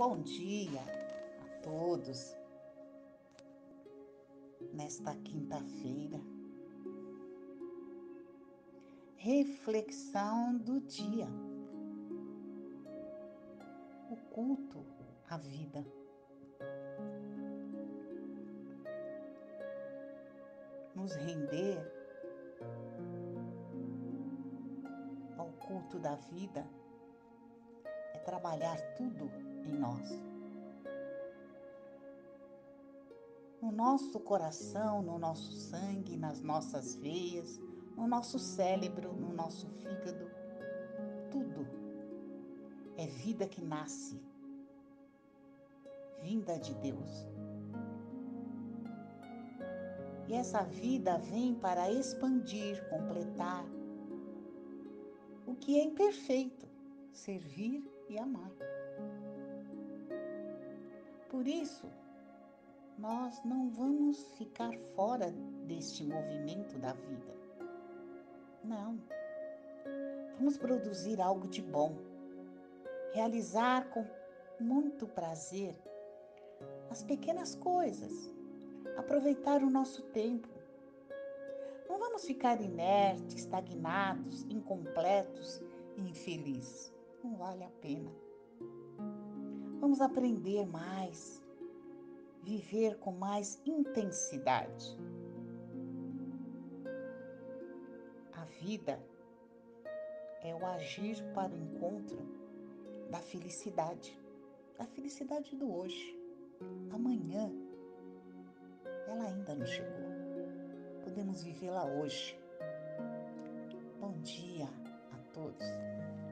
Bom dia a todos, nesta quinta-feira, reflexão do dia, o culto à vida. Nos render ao culto da vida é trabalhar tudo em nós, no nosso coração, no nosso sangue, nas nossas veias, no nosso cérebro, no nosso fígado. Tudo é vida que nasce, vinda de Deus. E essa vida vem para expandir, completar o que é imperfeito, servir e amar. Por isso, nós não vamos ficar fora deste movimento da vida. Não. Vamos produzir algo de bom, realizar com muito prazer as pequenas coisas, aproveitar o nosso tempo. Não vamos ficar inertes, estagnados, incompletos e infelizes. Não vale a pena. Vamos aprender mais, viver com mais intensidade. A vida é o agir para o encontro da felicidade do hoje. Amanhã, ela ainda não chegou. Podemos vivê-la hoje. Bom dia a todos.